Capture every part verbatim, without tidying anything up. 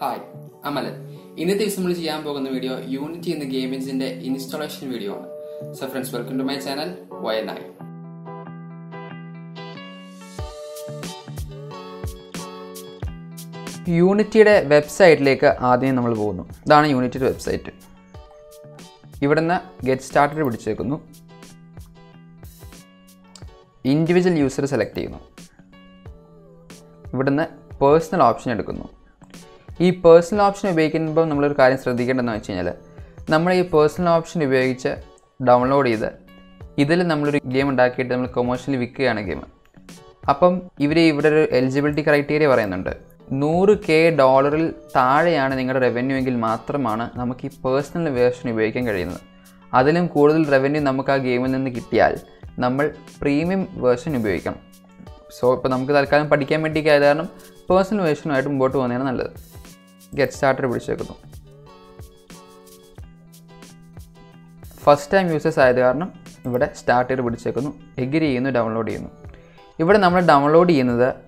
Hi, I'm Alan. In this video, Unity in the game engine installation video. So friends, welcome to my channel, Y N I. Unity website is the Unity website. Here, get started. Individual user select. Here, personal option. This personal option is a very important thing. We personal option to download this. This is a game that is commercially available. So, here is the eligibility criteria. one hundred K dollars revenue, we can use this personal version. If we have more revenue from the game, we can use the premium version. So, we can learn the personal version. Get started. First time users are here. Started. Agree and download. Here we download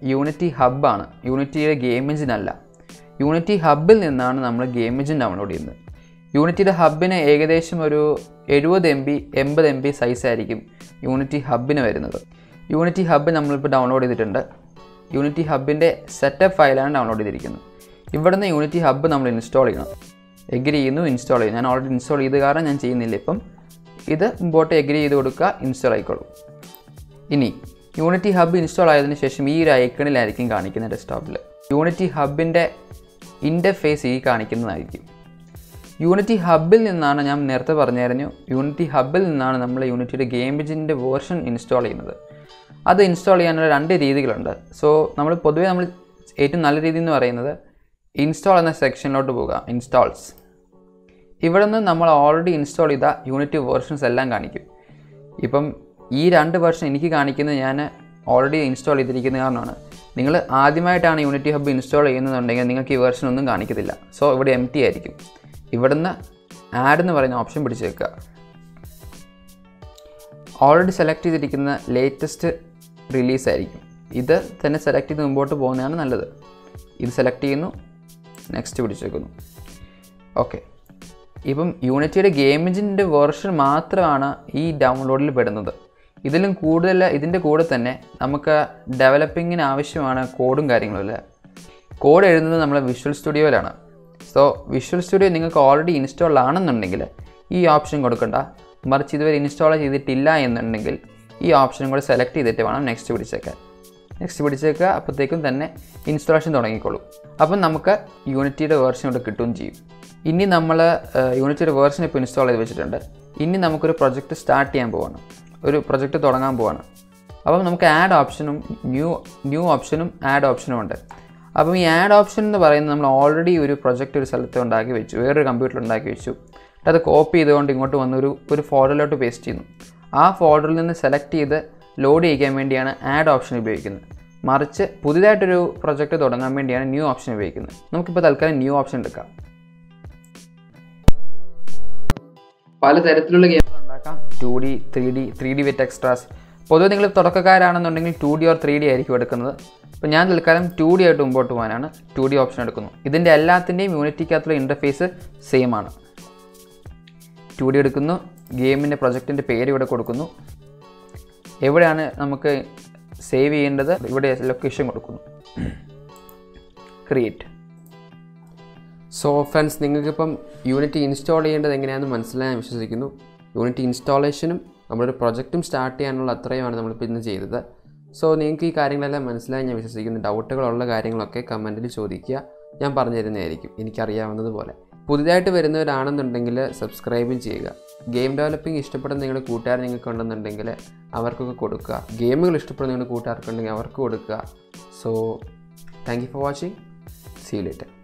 Unity Hub. Unity is a game engine. Unity Hub is a game engine. Download Unity Hub is seventy M B eighty M B size. Unity Hub is Unity Hub. We download Unity Hub setup file. Download. Here we install Unity Hub. Agree and install. I already installed it. I will install it. Agree and install it. Unity Hub install this icon on the desktop. Unity Hub interface is Unity Hub. I will Unity Hub Unity game engine version install. That install is so we install in the section installs. Here we already installed the Unity versions. Now, these two versions I already installed. If you have Unity Hub installed, you can't see this version. So, it is empty. Here we add an option. Already selected the latest release. This is selected. This is selected. Next video check. Okay. Now Unity game engine version maatrana ee download il pedunathu. Idilum koodalla idinte koode thanne namukku developing in avashyamana code um karyangalla. Code ezhundathu nammala Visual Studio ilana. So Visual Studio ningalku already install aanennundengil ee option kodukanda. Marichu idu vare install cheyittilla ennundengil ee option kode select cheyitte vaanam next video check. Next video check appothekkum thanne installation thodangikollu. Now we have Unity version. Now we have Unity version installed. Now we have a project start. We have a project to start. Now we have add option, new, new option, add option. Now we add option already have a project to select. We have a computer. Now we copy it to a folder to paste. That folder select the load and add option. March, Puddha project to the new option. We have new option. We have two D, three D, three D with extras. We have two D or three D. We have two D option. This is the interface same. two D game project page. Every save and location create. So friends, Unity install Unity installation project start. So if you have any doubts or comments, comment. Subscribe. Game developing is a good thing. If you have a good thing, you can gaming is a good thing. So, thank you for watching. See you later.